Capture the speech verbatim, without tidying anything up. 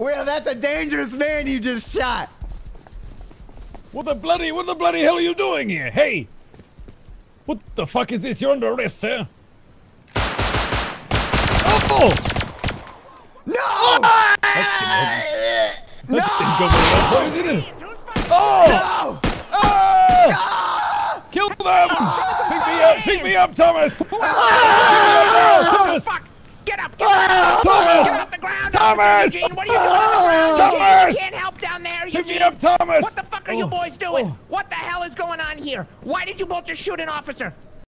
Well, that's a dangerous man you just shot. What the bloody, what the bloody hell are you doing here? Hey! What the fuck is this? You're under arrest, sir. Oh! No! Ah! No! No! Oh! No! Ah! No! Kill them! Ah! Pick me up! Pick me up, Thomas! Ah! Thomas! Oh, fuck. Get up! Get up! Thomas! Get off the ground! Thomas! Thomas! What are you doing on the ground? Thomas! You can't help down there, Eugene! Pick me up, Thomas! What the fuck are oh. you boys doing? Oh. What the hell is going on here? Why did you both just shoot an officer?